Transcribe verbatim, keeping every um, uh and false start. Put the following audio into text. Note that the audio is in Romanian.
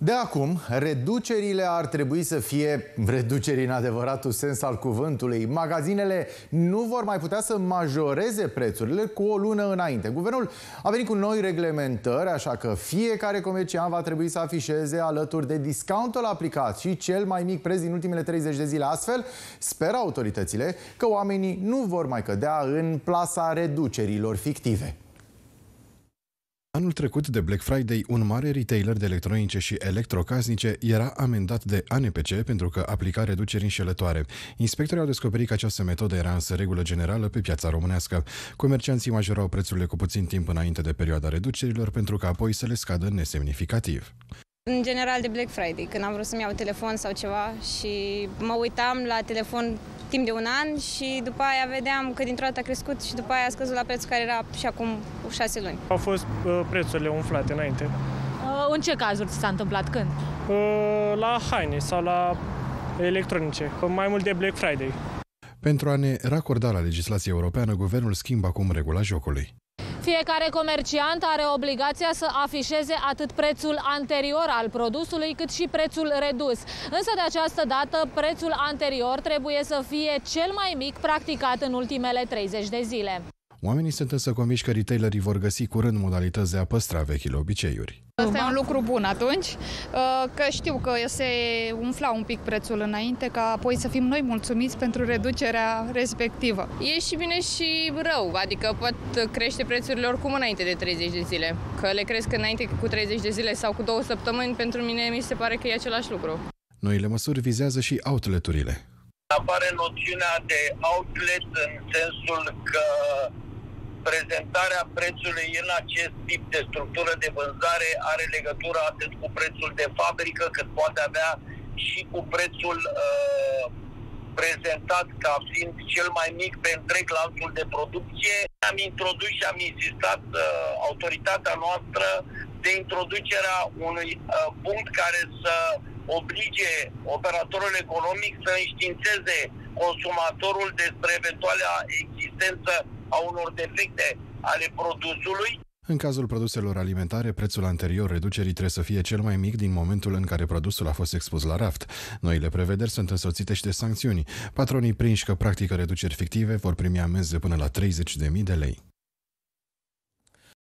De acum, reducerile ar trebui să fie reduceri în adevăratul sens al cuvântului. Magazinele nu vor mai putea să majoreze prețurile cu o lună înainte. Guvernul a venit cu noi reglementări, așa că fiecare comerciant va trebui să afișeze alături de discountul aplicat și cel mai mic preț din ultimele treizeci de zile. Astfel, speră autoritățile că oamenii nu vor mai cădea în plasa reducerilor fictive. Anul trecut de Black Friday, un mare retailer de electronice și electrocasnice era amendat de A N P C pentru că aplica reduceri înșelătoare. Inspectorii au descoperit că această metodă era însă regulă generală pe piața românească. Comercianții majorau prețurile cu puțin timp înainte de perioada reducerilor pentru că apoi să le scadă nesemnificativ. În general de Black Friday, când am vrut să-mi iau telefon sau ceva și mă uitam la telefon timp de un an și după aia vedeam că dintr-o dată a crescut și după aia a scăzut la prețul care era și acum șase luni. Au fost uh, prețurile umflate înainte. Uh, în ce cazuri s-a întâmplat? Când? Uh, la haine sau la electronice, mai mult de Black Friday. Pentru a ne racorda la legislația europeană, guvernul schimbă acum regula jocului. Fiecare comerciant are obligația să afișeze atât prețul anterior al produsului, cât și prețul redus. Însă de această dată, prețul anterior trebuie să fie cel mai mic practicat în ultimele treizeci de zile. Oamenii sunt însă convinși că retailerii vor găsi curând modalități de a păstra vechile obiceiuri. Asta e un lucru bun atunci, că știu că se umfla un pic prețul înainte, ca apoi să fim noi mulțumiți pentru reducerea respectivă. E și bine și rău, adică pot crește prețurile oricum înainte de treizeci de zile. Că le cresc înainte cu treizeci de zile sau cu două săptămâni, pentru mine mi se pare că e același lucru. Noile măsuri vizează și outlet-urile. Apare noțiunea de outlet în sensul că prezentarea prețului în acest tip de structură de vânzare are legătură atât cu prețul de fabrică, cât poate avea și cu prețul uh, prezentat ca fiind cel mai mic pe întreg lanțul de producție. Am introdus și am insistat uh, autoritatea noastră de introducerea unui uh, punct care să oblige operatorul economic să înștiințeze consumatorul despre eventuala existență a unor defecte ale produsului. În cazul produselor alimentare, prețul anterior reducerii trebuie să fie cel mai mic din momentul în care produsul a fost expus la raft. Noile prevederi sunt însoțite și de sancțiuni. Patronii prinși că practică reduceri fictive vor primi amenzi de până la treizeci de mii de lei.